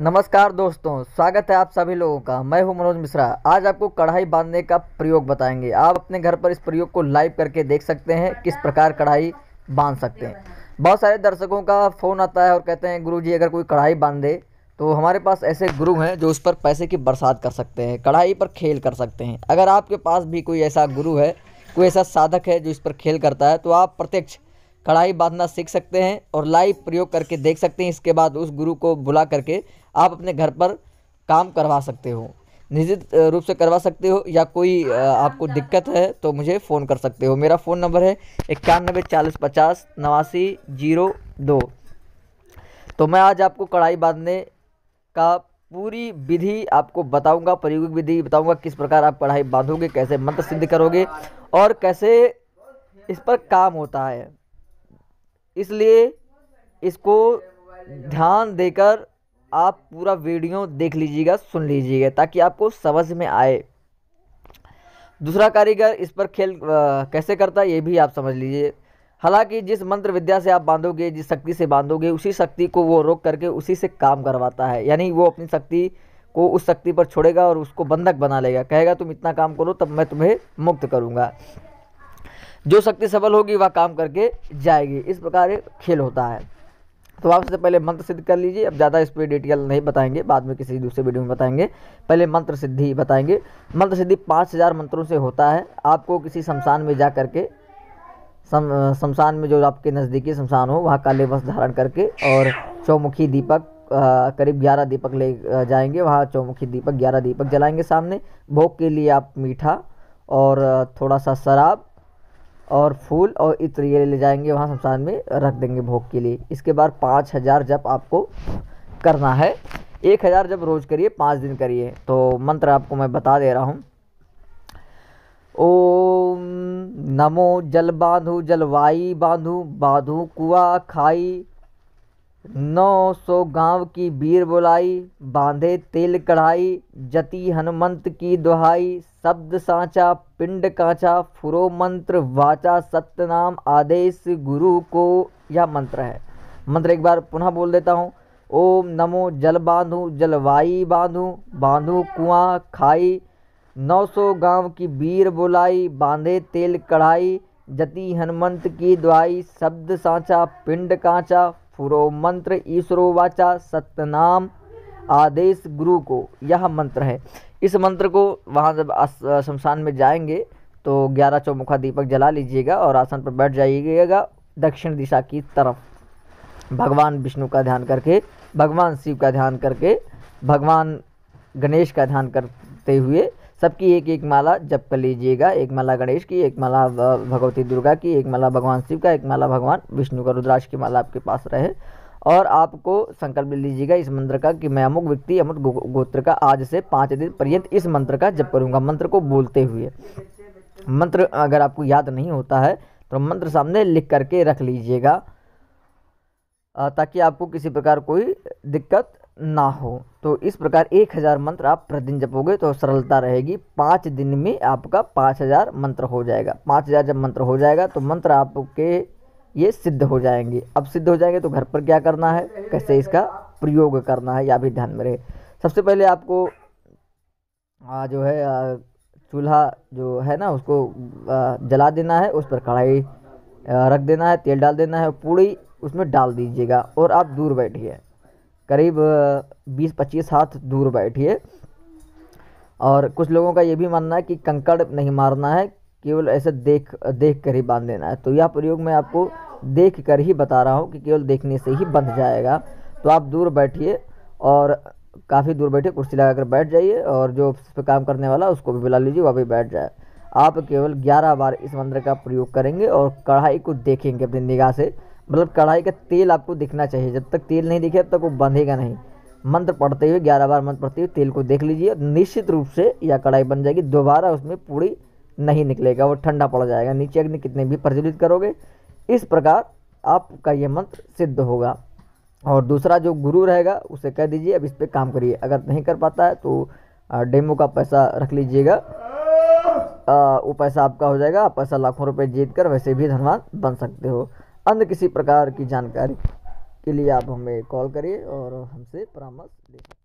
नमस्कार दोस्तों, स्वागत है आप सभी लोगों का। मैं हूं मनोज मिश्रा। आज आपको कढ़ाई बांधने का प्रयोग बताएंगे। आप अपने घर पर इस प्रयोग को लाइव करके देख सकते हैं किस प्रकार कढ़ाई बांध सकते हैं। बहुत सारे दर्शकों का फ़ोन आता है और कहते हैं गुरुजी अगर कोई कढ़ाई बांध दे, तो हमारे पास ऐसे गुरु हैं जो उस पर पैसे की बरसात कर सकते हैं, कढ़ाई पर खेल कर सकते हैं। अगर आपके पास भी कोई ऐसा गुरु है, कोई ऐसा साधक है जो इस पर खेल करता है, तो आप प्रत्यक्ष कढ़ाई बांधना सीख सकते हैं और लाइव प्रयोग करके देख सकते हैं। इसके बाद उस गुरु को बुला करके आप अपने घर पर काम करवा सकते हो, निश्चित रूप से करवा सकते हो। या कोई आपको दिक्कत है तो मुझे फ़ोन कर सकते हो। मेरा फ़ोन नंबर है 9140508902। तो मैं आज आपको कढ़ाई बांधने का पूरी विधि आपको बताऊंगा, प्रायोगिक विधि बताऊंगा, किस प्रकार आप कढ़ाई बांधोगे, कैसे मंत्र सिद्ध करोगे और कैसे इस पर काम होता है। इसलिए इसको ध्यान देकर आप पूरा वीडियो देख लीजिएगा, सुन लीजिएगा, ताकि आपको समझ में आए। दूसरा कारीगर इस पर खेल कैसे करता है ये भी आप समझ लीजिए। हालांकि जिस मंत्र विद्या से आप बांधोगे, जिस शक्ति से बांधोगे, उसी शक्ति को वो रोक करके उसी से काम करवाता है। यानी वो अपनी शक्ति को उस शक्ति पर छोड़ेगा और उसको बंधक बना लेगा। कहेगा तुम इतना काम करो तब मैं तुम्हें मुक्त करूँगा। जो शक्ति सबल होगी वह काम करके जाएगी। इस प्रकार खेल होता है। तो आप सबसे पहले मंत्र सिद्ध कर लीजिए। अब ज़्यादा इस पर डिटेल नहीं बताएंगे, बाद में किसी दूसरे वीडियो में बताएंगे। पहले मंत्र सिद्धि बताएंगे। मंत्र सिद्धि 5000 मंत्रों से होता है। आपको किसी शमशान में जा करके, शमशान में जो आपके नज़दीकी शमशान हो, वहाँ काले वस्त्र धारण करके और चौमुखी दीपक करीब 11 दीपक ले जाएंगे। वहाँ चौमुखी दीपक 11 दीपक जलाएँगे सामने। भोग के लिए आप मीठा और थोड़ा सा शराब और फूल और इत्र ये ले जाएंगे, वहाँ शमशान में रख देंगे भोग के लिए। इसके बाद 5000 जप आपको करना है। 1000 जप रोज़ करिए, 5 दिन करिए। तो मंत्र आपको मैं बता दे रहा हूँ। ओम नमो जल बांधु जलवाई बांधु बांधु कुआ खाई, 900 गांव की बीर बुलाई, बांधे तेल कढ़ाई, जति हनुमंत की दुहाई, शब्द सांचा पिंड कांचा, फुरो मंत्र वाचा सत्यनाम आदेश गुरु को। यह मंत्र है। मंत्र एक बार पुनः बोल देता हूँ। ओम नमो जल बांधु जलवाई बांधु बांधु कुआं खाई, 900 गांव की बीर बुलाई, बांधे तेल कढ़ाई, जति हनुमंत की दुहाई, शब्द सांचा पिंड कांचा, फुरो मंत्र ईश्वरो वाचा सत्यनाम आदेश गुरु को। यह मंत्र है। इस मंत्र को वहाँ जब शमशान में जाएंगे तो 11 चौमुखा दीपक जला लीजिएगा और आसन पर बैठ जाइएगा, दक्षिण दिशा की तरफ। भगवान विष्णु का ध्यान करके, भगवान शिव का ध्यान करके, भगवान गणेश का ध्यान करते हुए सबकी एक एक माला जप कर लीजिएगा। एक माला गणेश की, एक माला भगवती दुर्गा की, एक माला भगवान शिव का, एक माला भगवान विष्णु का। रुद्राक्ष की माला आपके पास रहे। और आपको संकल्प लीजिएगा इस मंत्र का कि मैं अमुक व्यक्ति अमुक गोत्र का आज से 5 दिन पर्यंत इस मंत्र का जप करूंगा। मंत्र को बोलते हुए। मंत्र अगर आपको याद नहीं होता है तो मंत्र सामने लिख करके रख लीजिएगा, ताकि आपको किसी प्रकार कोई दिक्कत ना हो। तो इस प्रकार 1000 मंत्र आप प्रतिदिन जपोगे तो सरलता रहेगी। 5 दिन में आपका 5000 मंत्र हो जाएगा। 5000 जब मंत्र हो जाएगा तो मंत्र आपके ये सिद्ध हो जाएंगे। अब सिद्ध हो जाएंगे तो घर पर क्या करना है, कैसे इसका प्रयोग करना है, या भी ध्यान में रहे। सबसे पहले आपको जो है चूल्हा जो है ना, उसको जला देना है। उस पर कढ़ाई रख देना है, तेल डाल देना है, पूड़ी उसमें डाल दीजिएगा और आप दूर बैठिए, करीब 20-25 हाथ दूर बैठिए। और कुछ लोगों का ये भी मानना है कि कंकड़ नहीं मारना है, केवल ऐसे देख कर ही बांध देना है। तो यह प्रयोग मैं आपको देख कर ही बता रहा हूँ कि केवल देखने से ही बंध जाएगा। तो आप दूर बैठिए और काफ़ी दूर बैठिए, कुर्सी लगा कर बैठ जाइए। और जो उस पर काम करने वाला उसको भी बुला लीजिए, वह भी बैठ जाए। आप केवल 11 बार इस मंत्र का प्रयोग करेंगे और कढ़ाई को देखेंगे अपनी निगाह से। मतलब कढ़ाई का तेल आपको दिखना चाहिए। जब तक तेल नहीं दिखे तब तक वो बंधेगा नहीं। मंत्र पढ़ते हुए 11 बार मंत्र पढ़ते हुए तेल को देख लीजिए, निश्चित रूप से यह कढ़ाई बन जाएगी। दोबारा उसमें पूरी नहीं निकलेगा, वो ठंडा पड़ जाएगा। नीचे अग्नि कितने भी प्रज्वलित करोगे। इस प्रकार आपका ये मंत्र सिद्ध होगा। और दूसरा जो गुरु रहेगा उसे कह दीजिए अब इस पर काम करिए। अगर नहीं कर पाता है तो डेमो का पैसा रख लीजिएगा, वो पैसा आपका हो जाएगा। आप पैसा लाखों रुपये जीत कर वैसे भी धनवान बन सकते हो। अन्य किसी प्रकार की जानकारी के लिए आप हमें कॉल करिए और हमसे परामर्श ले सकते हैं।